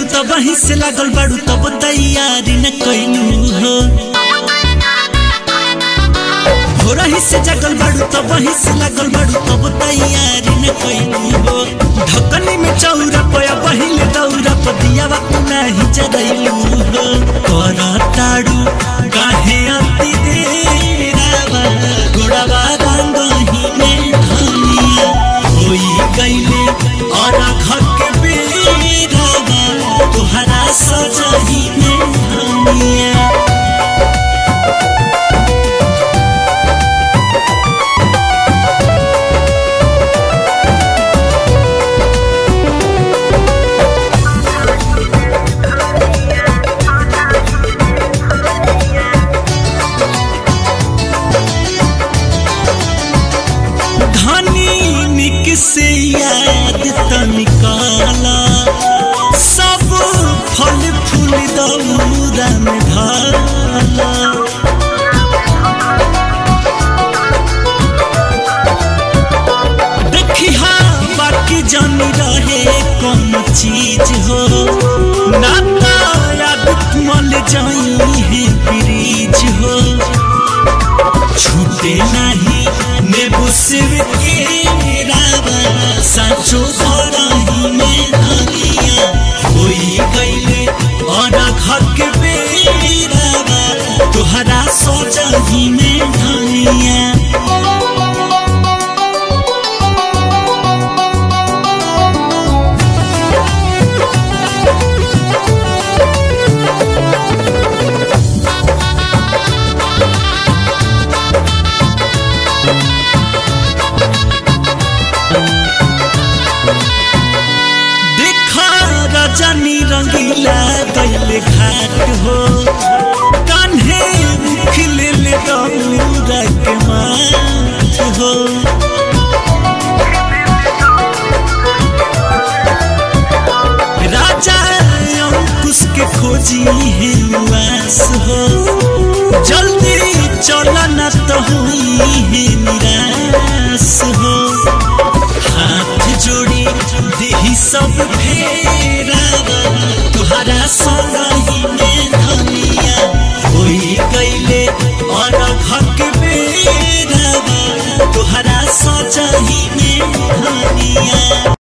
बाड़ू तब हिस्से लागल बाड़ू तब तैयारी न कैलू हो भोरा हिस्से जागल बाड़ू तब हिस्से लागल बाड़ू तब तैयारी न कैलू हो ढकनी में चौरा पया पहिले दौरा पदिया वक्त नहीं चलू हो तोरा ताड़ू काहे अंति देरावा गोड़ावा बांधो ही में धनिया होई गईले और आँख सजही में हमिया धनी निक से याद त निकाला दौरा में ढाला देखिहा बाकी जानी रहे कौन चीज हो नाता याद मल जाई है ब्रीज हो छूटे नहीं नेबू सिर के रावा साचो धरा ही में धनिया होई गईले और घर के बेरावा तुहरा सोचही में धनिया जानी रंगीला गैल घाट हो कान्हे मुख ले दौरा के माथ हो राजा अंकुश के खोजी है उस हो जल्दी चला न तो हुई है निराश हो हाथ जोड़ी देही सब तुहरा सही में धनिया होई गईले और घर के बेरावा तुहरा सही में धनिया।